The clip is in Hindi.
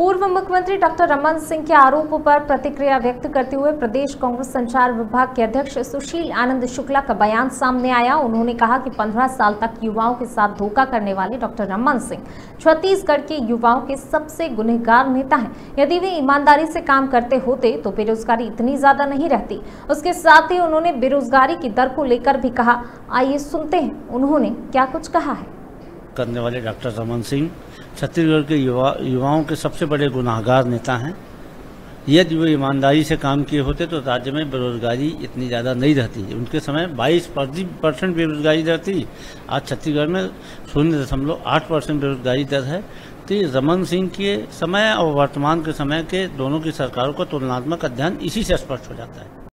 पूर्व मुख्यमंत्री डॉक्टर रमन सिंह के आरोप पर प्रतिक्रिया व्यक्त करते हुए प्रदेश कांग्रेस संचार विभाग के अध्यक्ष सुशील आनंद शुक्ला का बयान सामने आया। उन्होंने कहा कि 15 साल तक युवाओं के साथ धोखा करने वाले डॉक्टर रमन सिंह छत्तीसगढ़ के युवाओं के सबसे गुनहगार नेता हैं। यदि वे ईमानदारी से काम करते होते तो बेरोजगारी इतनी ज्यादा नहीं रहती। उसके साथ ही उन्होंने बेरोजगारी की दर को लेकर भी कहा। आइए सुनते हैं उन्होंने क्या कुछ कहा है। करने वाले डॉक्टर रमन सिंह छत्तीसगढ़ के युवाओं के सबसे बड़े गुनाहगार नेता हैं। यदि वे ईमानदारी से काम किए होते तो राज्य में बेरोजगारी इतनी ज़्यादा नहीं रहती। उनके समय 22% बेरोजगारी दर थी, आज छत्तीसगढ़ में 0.8% बेरोजगारी दर है। तो ये रमन सिंह के समय और वर्तमान के समय के दोनों की सरकारों का तुलनात्मक अध्ययन इसी से स्पष्ट हो जाता है।